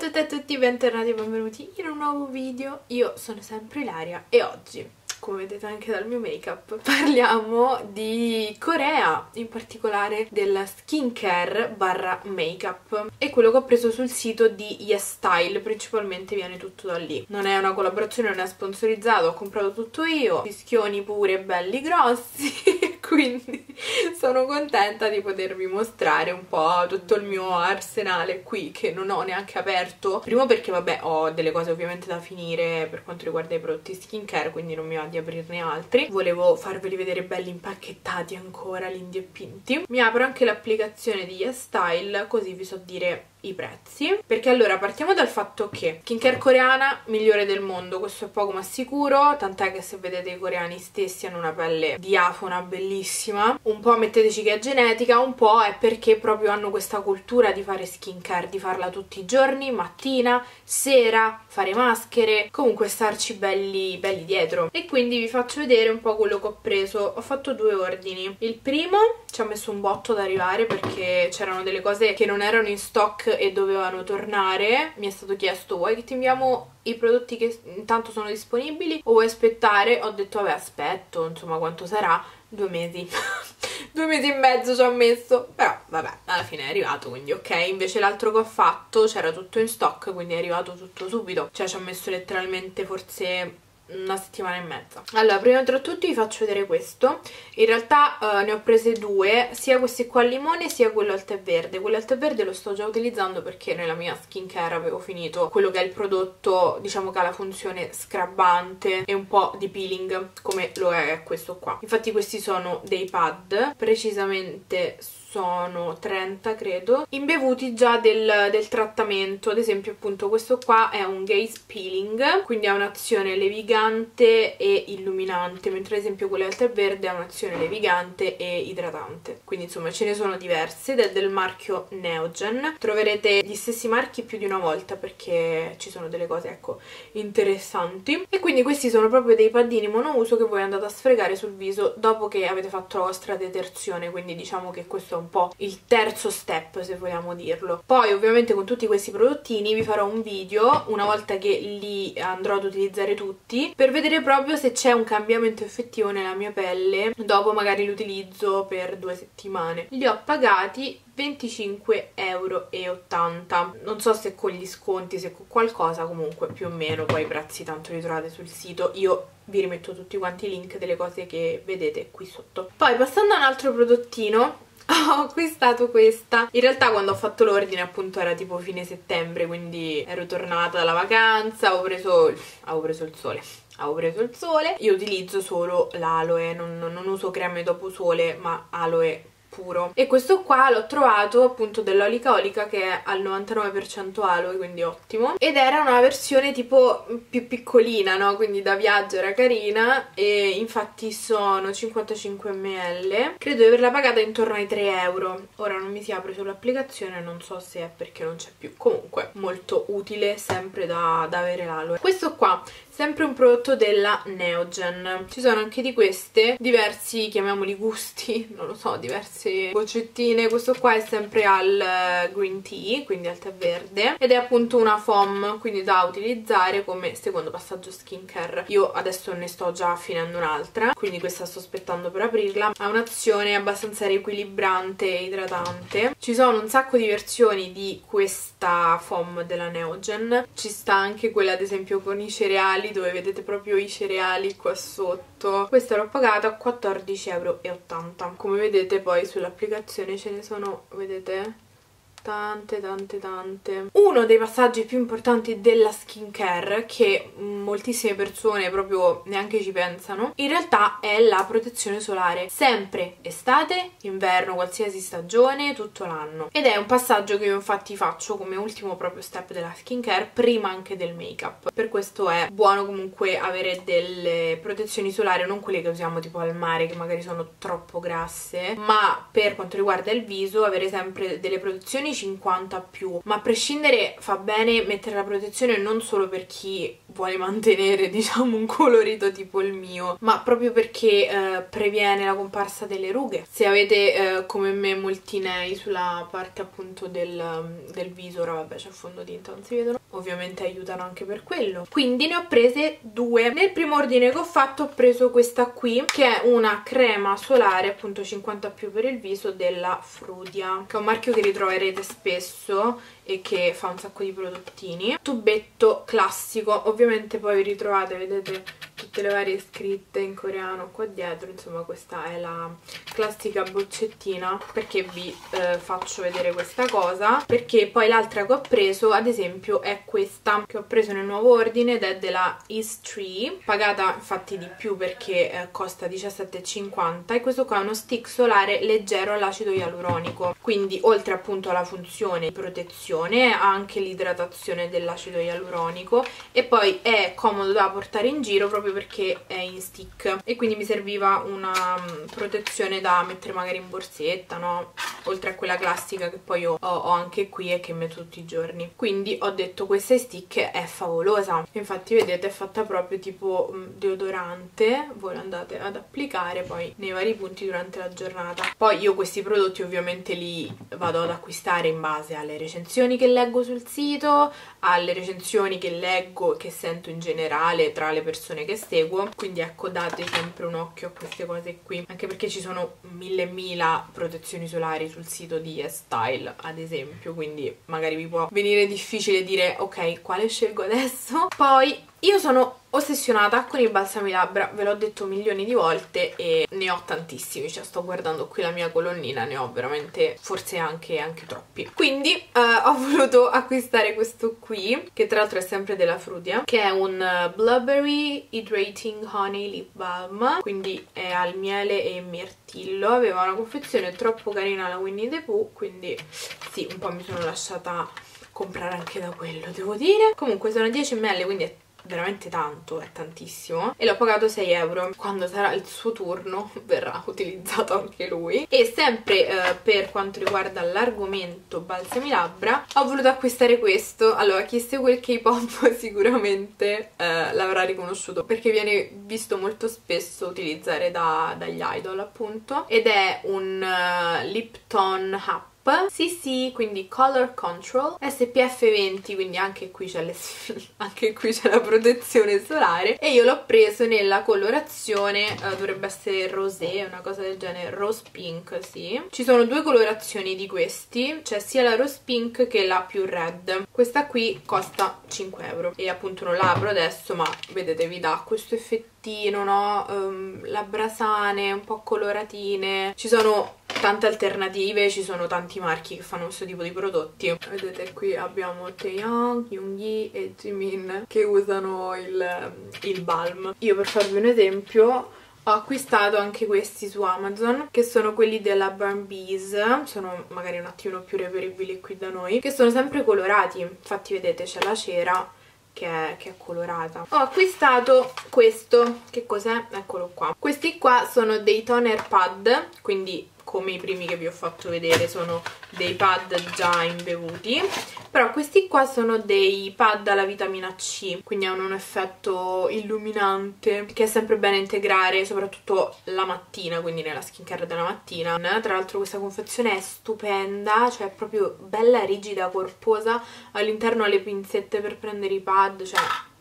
tutti e a tutti, bentornati e benvenuti in un nuovo video. Io sono sempre Ilaria e oggi, come vedete anche dal mio make-up, parliamo di Corea, in particolare della skincare barra make-up. È quello che ho preso sul sito di YesStyle, principalmente viene tutto da lì. Non è una collaborazione, non è sponsorizzato, ho comprato tutto io, fischioni pure belli grossi, quindi sono contenta di potervi mostrare un po' tutto il mio arsenale qui, che non ho neanche aperto. Primo perché, vabbè, ho delle cose ovviamente da finire per quanto riguarda i prodotti skincare, quindi non mi va di aprirne altri. Volevo farveli vedere belli impacchettati ancora, lindi e pinti. Mi apro anche l'applicazione di YesStyle, così vi so dire i prezzi, perché allora partiamo dal fatto che skincare coreana migliore del mondo, questo è poco ma sicuro, tant'è che se vedete i coreani stessi hanno una pelle diafona bellissima. Un po' metteteci che è genetica, un po' è perché proprio hanno questa cultura di fare skincare, di farla tutti i giorni, mattina, sera, fare maschere, comunque starci belli dietro. E quindi vi faccio vedere un po' quello che ho preso. Ho fatto due ordini. Il primo ci ha messo un botto ad arrivare perché c'erano delle cose che non erano in stock e dovevano tornare. Mi è stato chiesto: vuoi che ti inviamo i prodotti che intanto sono disponibili o vuoi aspettare? Ho detto vabbè, aspetto, insomma, quanto sarà? 2 mesi (ride) 2 mesi e mezzo ci ho messo, però vabbè, alla fine è arrivato, quindi ok. Invece l'altro che ho fatto c'era tutto in stock, quindi è arrivato tutto subito, cioè ci ho messo letteralmente forse una settimana e mezza. Allora, prima tra tutti vi faccio vedere questo. In realtà ne ho prese due, sia questi qua al limone sia quello al tè verde. Quello al tè verde lo sto già utilizzando perché nella mia skincare avevo finito quello che è il prodotto, diciamo, che ha la funzione scrabbante e un po' di peeling, come lo è questo qua. Infatti questi sono dei pad, precisamente sono 30 credo, imbevuti già del trattamento. Ad esempio appunto questo qua è un gaze peeling, quindi ha un'azione levigante e illuminante, mentre ad esempio quello al tè verde ha un'azione levigante e idratante. Quindi insomma ce ne sono diverse, ed è del marchio Neogen. Troverete gli stessi marchi più di una volta perché ci sono delle cose, ecco, interessanti. E quindi questi sono proprio dei paddini monouso che voi andate a sfregare sul viso dopo che avete fatto la vostra detersione, quindi diciamo che questo è un po' il terzo step, se vogliamo dirlo. Poi ovviamente con tutti questi prodottini vi farò un video una volta che li andrò ad utilizzare tutti, per vedere proprio se c'è un cambiamento effettivo nella mia pelle dopo magari l'utilizzo per 2 settimane. Li ho pagati 25,80 €. Non so se con gli sconti, se con qualcosa, comunque più o meno poi i prezzi tanto li trovate sul sito. Io vi rimetto tutti quanti i link delle cose che vedete qui sotto. Poi passando a un altro prodottino, ho acquistato questa. In realtà quando ho fatto l'ordine appunto era tipo fine settembre, quindi ero tornata dalla vacanza, avevo preso il sole. Io utilizzo solo l'aloe, non uso creme dopo sole, ma aloe puro. E questo qua l'ho trovato appunto dell'Holika Holika, che è al 99% aloe, quindi ottimo, ed era una versione tipo più piccolina, no? Quindi da viaggio era carina, e infatti sono 55 ml, credo di averla pagata intorno ai 3 €. Ora non mi si apre sull'applicazione, non so se è perché non c'è più. Comunque molto utile, sempre da avere l'aloe. Questo qua sempre un prodotto della Neogen. Ci sono anche di queste, diversi, chiamiamoli gusti, non lo so, diverse boccettine. Questo qua è sempre al green tea, quindi al tè verde, ed è appunto una foam, quindi da utilizzare come secondo passaggio skincare. Io adesso ne sto già finendo un'altra, quindi questa sto aspettando per aprirla. Ha un'azione abbastanza riequilibrante e idratante. Ci sono un sacco di versioni di questa foam della Neogen. Ci sta anche quella ad esempio con i cereali, dove vedete proprio i cereali qua sotto. Questa l'ho pagata 14,80 €. Come vedete poi sull'applicazione ce ne sono, vedete, tante. Uno dei passaggi più importanti della skincare, che moltissime persone proprio neanche ci pensano, in realtà è la protezione solare. Sempre estate, inverno, qualsiasi stagione, tutto l'anno. Ed è un passaggio che io infatti faccio come ultimo proprio step della skincare, prima anche del make up. Per questo è buono comunque avere delle protezioni solari, non quelle che usiamo tipo al mare che magari sono troppo grasse, ma per quanto riguarda il viso avere sempre delle protezioni 50+, ma a prescindere fa bene mettere la protezione non solo per chi vuole mantenere, diciamo, un colorito tipo il mio, ma proprio perché previene la comparsa delle rughe. Se avete come me molti nei sulla parte appunto del viso, ora vabbè c'è il fondotinta, non si vedono, ovviamente aiutano anche per quello. Quindi ne ho prese due. Nel primo ordine che ho fatto ho preso questa qui, che è una crema solare appunto 50+ per il viso della Frudia, che è un marchio che ritroverete spesso e che fa un sacco di prodottini. Tubetto classico, ovviamente poi vi ritrovate, vedete tutte le varie scritte in coreano qua dietro, insomma questa è la classica boccettina. Perché vi faccio vedere questa cosa? Perché poi l'altra che ho preso ad esempio è questa, che ho preso nel nuovo ordine ed è della East Tree, pagata infatti di più perché costa 17,50, e questo qua è uno stick solare leggero all'acido ialuronico, quindi oltre appunto alla funzione di protezione ha anche l'idratazione dell'acido ialuronico, e poi è comodo da portare in giro proprio perché è in stick, e quindi mi serviva una protezione da mettere magari in borsetta, no? Oltre a quella classica che poi io ho anche qui e che metto tutti i giorni. Quindi ho detto questa in stick è favolosa, infatti vedete è fatta proprio tipo deodorante, voi la andate ad applicare poi nei vari punti durante la giornata. Poi io questi prodotti ovviamente li vado ad acquistare in base alle recensioni che leggo sul sito, alle recensioni che leggo e che sento in generale tra le persone che seguo, quindi ecco, date sempre un occhio a queste cose qui, anche perché ci sono mille protezioni solari sul sito di YesStyle ad esempio, quindi magari vi può venire difficile dire ok, quale scelgo adesso. Poi io sono ossessionata con i balsami labbra, ve l'ho detto milioni di volte e ne ho tantissimi, cioè sto guardando qui la mia colonnina, ne ho veramente forse anche troppi, quindi ho voluto acquistare questo qui, che tra l'altro è sempre della Frudia, che è un Blueberry Hydrating Honey Lip Balm, quindi è al miele e mirtillo. Aveva una confezione troppo carina la Winnie the Pooh, quindi sì, un po' mi sono lasciata comprare anche da quello, devo dire. Comunque sono 10 ml, quindi è veramente tanto, è tantissimo, e l'ho pagato 6 euro. Quando sarà il suo turno verrà utilizzato anche lui. E sempre per quanto riguarda l'argomento balsami labbra, ho voluto acquistare questo. Allora, chi segue il K-pop sicuramente l'avrà riconosciuto, perché viene visto molto spesso utilizzare dagli idol appunto, ed è un lip tone happy CC, quindi Color Control, SPF 20, quindi anche qui c'è la protezione solare, e io l'ho preso nella colorazione, dovrebbe essere rosé, una cosa del genere, rose pink, sì. Ci sono due colorazioni di questi, c'è sia la rose pink che la più red. Questa qui costa 5 euro, e appunto non la apro adesso, ma vedete vi dà questo effettino, no? Labbra sane, un po' coloratine. Ci sono tante alternative, ci sono tanti marchi che fanno questo tipo di prodotti. Vedete qui abbiamo Taeyong, Yoongi e Jimin che usano il balm. Io per farvi un esempio ho acquistato anche questi su Amazon, che sono quelli della Burn Bees, sono magari un attimo più reperibili qui da noi, che sono sempre colorati, infatti vedete c'è la cera che è colorata. Ho acquistato questo, che cos'è? Eccolo qua. Questi qua sono dei toner pad, quindi come i primi che vi ho fatto vedere sono dei pad già imbevuti, però questi qua sono dei pad alla vitamina C, quindi hanno un effetto illuminante che è sempre bene integrare, soprattutto la mattina, quindi nella skincare della mattina. Tra l'altro questa confezione è stupenda, cioè è proprio bella, rigida, corposa, all'interno le pinzette per prendere i pad, cioè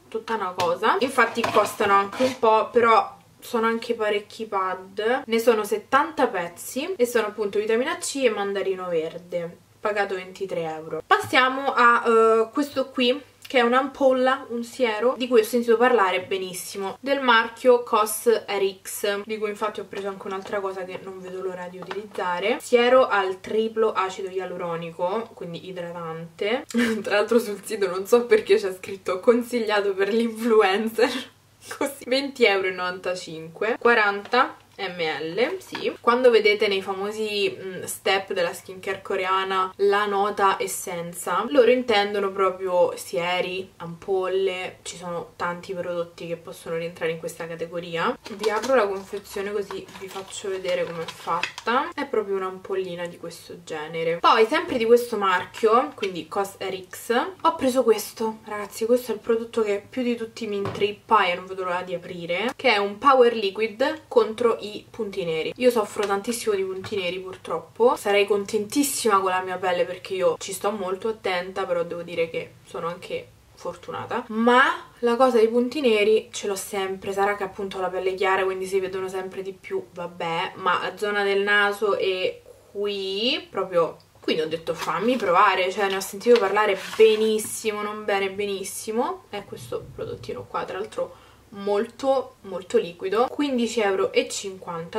tutta una cosa. Infatti costano anche un po', però sono anche parecchi pad, ne sono 70 pezzi e sono appunto vitamina C e mandarino verde, pagato 23 euro. Passiamo a questo qui, che è un'ampolla, un siero, di cui ho sentito parlare benissimo, del marchio CosRx, di cui infatti ho preso anche un'altra cosa che non vedo l'ora di utilizzare, siero al triplo acido ialuronico, quindi idratante. Tra l'altro sul sito non so perché c'è scritto consigliato per l'influencer, così 20,95 euro, 40 ml, sì. Quando vedete nei famosi step della skincare coreana la nota essenza, loro intendono proprio sieri, ampolle, ci sono tanti prodotti che possono rientrare in questa categoria. Vi apro la confezione così vi faccio vedere com'è fatta. È proprio un'ampollina di questo genere. Poi sempre di questo marchio, quindi CosRx, ho preso questo. Ragazzi, questo è il prodotto che più di tutti mi intrippa e non vedo l'ora di aprire, che è un power liquid contro i punti neri. Io soffro tantissimo di punti neri purtroppo, sarei contentissima con la mia pelle perché io ci sto molto attenta, però devo dire che sono anche fortunata, ma la cosa dei punti neri ce l'ho sempre. Sarà che appunto ho la pelle chiara quindi si vedono sempre di più, vabbè, ma la zona del naso e qui proprio, quindi ho detto fammi provare, cioè ne ho sentito parlare benissimo, non bene benissimo. È questo prodottino qua, tra l'altro molto molto liquido, 15,50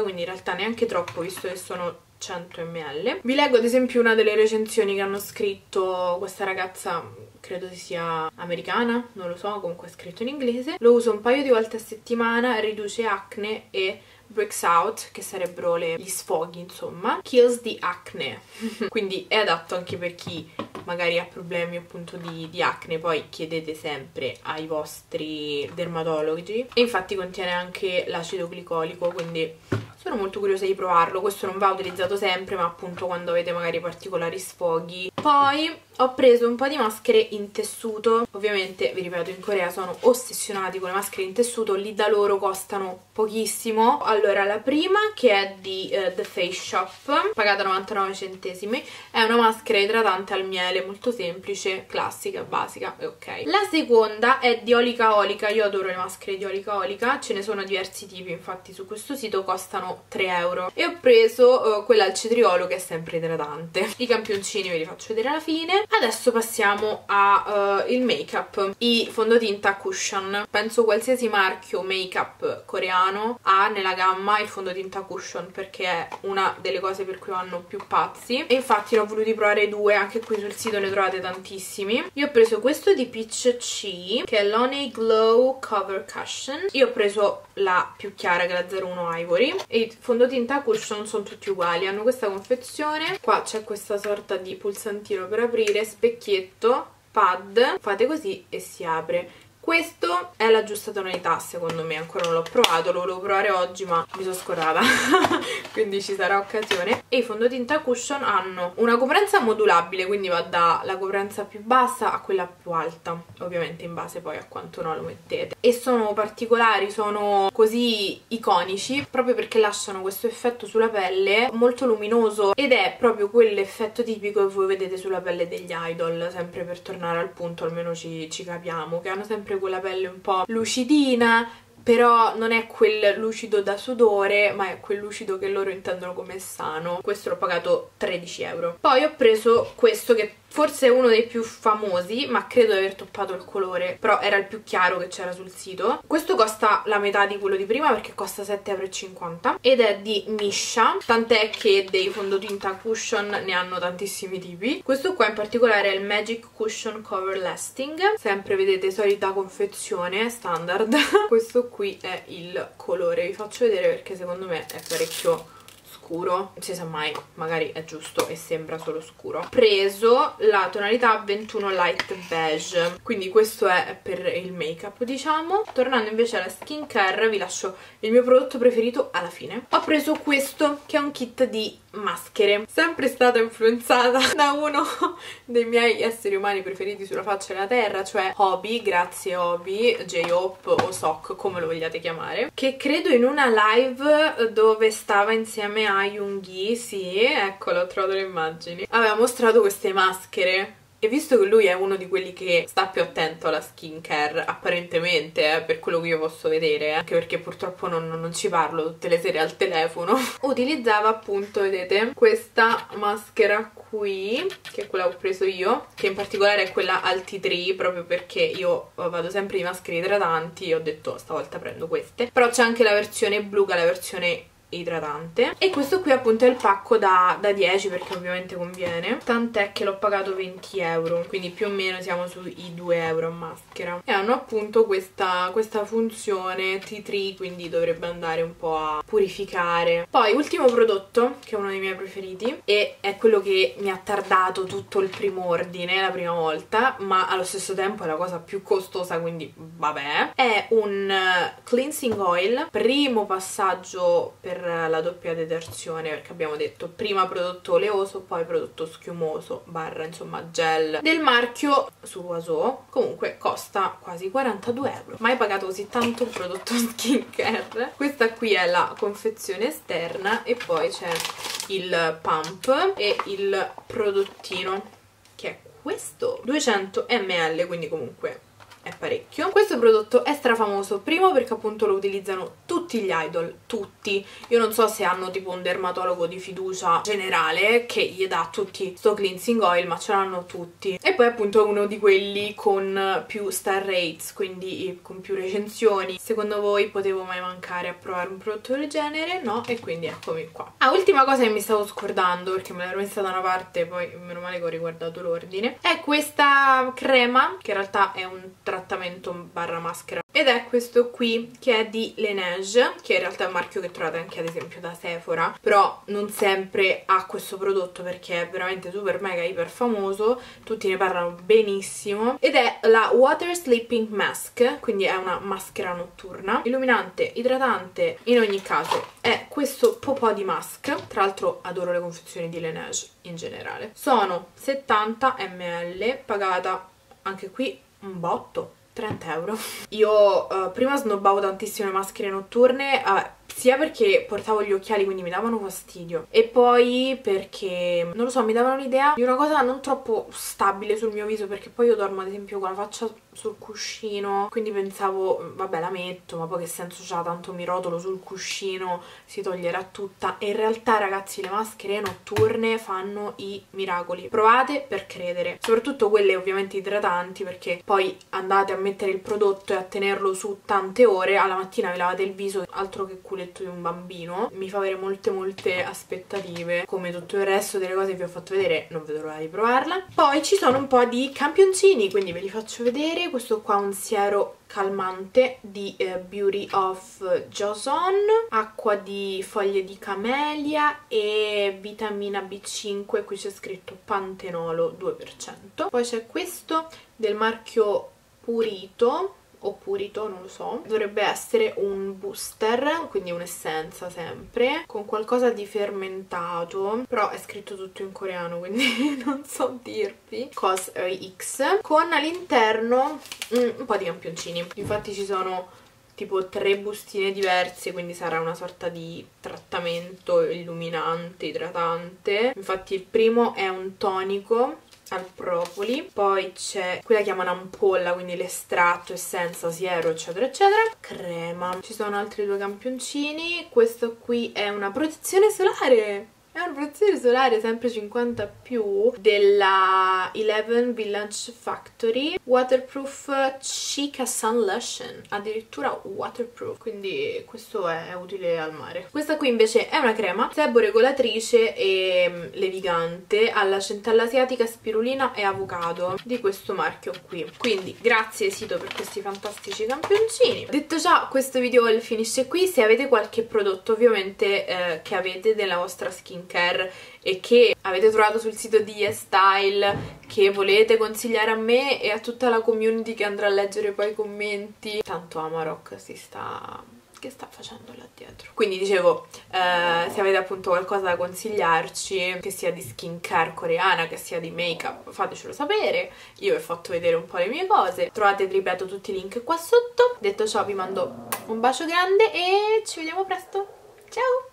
€, quindi in realtà neanche troppo visto che sono 100 ml. Vi leggo ad esempio una delle recensioni che hanno scritto questa ragazza, credo sia americana, non lo so, comunque è scritto in inglese. Lo uso un paio di volte a settimana, riduce acne e breaks out, che sarebbero gli sfoghi insomma, kills the acne quindi è adatto anche per chi magari ha problemi appunto di acne. Poi chiedete sempre ai vostri dermatologi. E infatti contiene anche l'acido glicolico, quindi sono molto curiosa di provarlo. Questo non va utilizzato sempre, ma appunto quando avete magari particolari sfoghi. Poi ho preso un po' di maschere in tessuto. Ovviamente vi ripeto, in Corea sono ossessionati con le maschere in tessuto, lì da loro costano pochissimo. Allora la prima, che è di The Face Shop, pagata 99 centesimi, è una maschera idratante al miele, molto semplice, classica, basica e ok. La seconda è di Holika Holika. Io adoro le maschere di Holika Holika, ce ne sono diversi tipi infatti su questo sito, costano 3 € e ho preso quella al cetriolo che è sempre idratante. I campioncini ve li faccio vedere alla fine. Adesso passiamo al make up, i fondotinta cushion. Penso qualsiasi marchio make up coreano ha nella gamma il fondotinta cushion perché è una delle cose per cui vanno più pazzi, e infatti ne ho voluti provare due, anche qui sul sito ne trovate tantissimi. Io ho preso questo di Peach C, che è Laneige Glow Cover Cushion. Io ho preso la più chiara che è la 01 Ivory, e i fondotinta cushion sono tutti uguali, hanno questa confezione qua, c'è questa sorta di pulsantino per aprire, specchietto, pad, fate così e si apre. Questo è la giusta tonalità secondo me, ancora non l'ho provato, lo volevo provare oggi ma mi sono scordata quindi ci sarà occasione. E i fondotinta cushion hanno una coprenza modulabile, quindi va dalla coprenza più bassa a quella più alta, ovviamente in base poi a quanto no lo mettete, e sono particolari, sono così iconici proprio perché lasciano questo effetto sulla pelle molto luminoso, ed è proprio quell'effetto tipico che voi vedete sulla pelle degli idol, sempre per tornare al punto, almeno ci capiamo, che hanno sempre con la pelle un po' lucidina, però non è quel lucido da sudore, ma è quel lucido che loro intendono come sano. Questo l'ho pagato 13 €. Poi ho preso questo che forse è uno dei più famosi, ma credo di aver toppato il colore, però era il più chiaro che c'era sul sito. Questo costa la metà di quello di prima perché costa 7,50 € ed è di Missha, tant'è che dei fondotinta cushion ne hanno tantissimi tipi. Questo qua in particolare è il Magic Cushion Cover Lasting, sempre vedete solita confezione standard questo qui è il colore, vi faccio vedere perché secondo me è parecchio scuro, non si sa mai, magari è giusto e sembra solo scuro. Ho preso la tonalità 21 Light Beige, quindi questo è per il make up diciamo. Tornando invece alla skincare, vi lascio il mio prodotto preferito alla fine. Ho preso questo che è un kit di maschere, sempre stata influenzata da uno dei miei esseri umani preferiti sulla faccia della terra, cioè Hobby, grazie Hobby, J-Hope o Sock, come lo vogliate chiamare, che credo in una live dove stava insieme a Yoongi, sì, eccolo, ho trovato le immagini, aveva mostrato queste maschere. E visto che lui è uno di quelli che sta più attento alla skincare, apparentemente, per quello che io posso vedere, anche perché purtroppo non ci parlo tutte le sere al telefono, utilizzava appunto, vedete, questa maschera qui, che è quella che ho preso io, che in particolare è quella al Tea Tree, proprio perché io vado sempre di maschere idratanti e ho detto stavolta prendo queste. Però c'è anche la versione blu, che è la versione idratante. E questo qui appunto è il pacco da 10, perché ovviamente conviene, tant'è che l'ho pagato 20 euro, quindi più o meno siamo sui 2 euro a maschera, e hanno appunto questa funzione tea tree, quindi dovrebbe andare un po' a purificare. Poi ultimo prodotto, che è uno dei miei preferiti e è quello che mi ha tardato tutto il primo ordine la prima volta, ma allo stesso tempo è la cosa più costosa, quindi vabbè, è un cleansing oil, primo passaggio per la doppia detersione, perché abbiamo detto prima prodotto oleoso, poi prodotto schiumoso barra insomma gel, del marchio Sulwhasoo. Comunque costa quasi 42 euro, mai pagato così tanto un prodotto skincare. Questa qui è la confezione esterna e poi c'è il pump e il prodottino, che è questo, 200 ml, quindi comunque è parecchio. Questo prodotto è strafamoso, primo perché appunto lo utilizzano tutti gli idol, tutti. Io non so se hanno tipo un dermatologo di fiducia generale che gli dà tutti sto cleansing oil, ma ce l'hanno tutti. E poi appunto è uno di quelli con più star rates, quindi con più recensioni. Secondo voi potevo mai mancare a provare un prodotto del genere? No, e quindi eccomi qua. Ah, ultima cosa che mi stavo scordando, perché me l'ero messa da una parte, poi meno male che ho riguardato l'ordine, è questa crema, che in realtà è un trattamento barra maschera, ed è questo qui, che è di Laneige, che in realtà è un marchio che trovate anche ad esempio da Sephora, però non sempre ha questo prodotto perché è veramente super mega iper famoso, tutti ne parlano benissimo, ed è la Water Sleeping Mask, quindi è una maschera notturna, illuminante, idratante. In ogni caso è questo popò di mask, tra l'altro adoro le confezioni di Laneige in generale. Sono 70 ml, pagata anche qui un botto, 30 euro. Io prima snobbavo tantissimo le maschere notturne, sia perché portavo gli occhiali quindi mi davano fastidio, e poi perché, non lo so, mi davano l'idea di una cosa non troppo stabile sul mio viso, perché poi io dormo ad esempio con la faccia sul cuscino, quindi pensavo vabbè la metto, ma poi che senso c'ha, tanto mi rotolo sul cuscino, si toglierà tutta. E in realtà ragazzi, le maschere notturne fanno i miracoli, provate per credere, soprattutto quelle ovviamente idratanti, perché poi andate a mettere il prodotto e a tenerlo su tante ore, alla mattina vi lavate il viso, altro che culetto di un bambino. Mi fa avere molte aspettative, come tutto il resto delle cose che vi ho fatto vedere, non vedo l'ora di provarla. Poi ci sono un po' di campioncini, quindi ve li faccio vedere. Questo qua è un siero calmante di Beauty of Joseon, acqua di foglie di camelia e vitamina B5, qui c'è scritto pantenolo 2%. Poi c'è questo del marchio Purito, o Purito, non lo so, dovrebbe essere un booster, quindi un'essenza sempre, con qualcosa di fermentato, però è scritto tutto in coreano, quindi non so dirvi. CosRx, con all'interno un po' di campioncini, infatti ci sono tipo 3 bustine diverse, quindi sarà una sorta di trattamento illuminante, idratante. Infatti il primo è un tonico al propoli, poi c'è, qui la chiamano ampolla, quindi l'estratto, essenza, siero, eccetera eccetera, crema. Ci sono altri 2 campioncini. Questo qui è una protezione solare, è una protezione solare sempre 50+, della Eleven Village Factory, waterproof Chica Sun Lotion, addirittura waterproof, quindi questo è utile al mare. Questa qui invece è una crema sebo-regolatrice e levigante alla centella asiatica, spirulina e avocado, di questo marchio qui. Quindi grazie sito per questi fantastici campioncini. Detto ciò, questo video finisce qui. Se avete qualche prodotto ovviamente che avete della vostra skin care e che avete trovato sul sito di YesStyle che volete consigliare a me e a tutta la community che andrà a leggere poi i commenti, tanto Amarok sta facendo là dietro. Quindi dicevo, se avete appunto qualcosa da consigliarci, che sia di skincare coreana, che sia di make up, fatecelo sapere. Io vi ho fatto vedere un po' le mie cose, trovate, ripeto, tutti i link qua sotto. Detto ciò, vi mando un bacio grande e ci vediamo presto, ciao!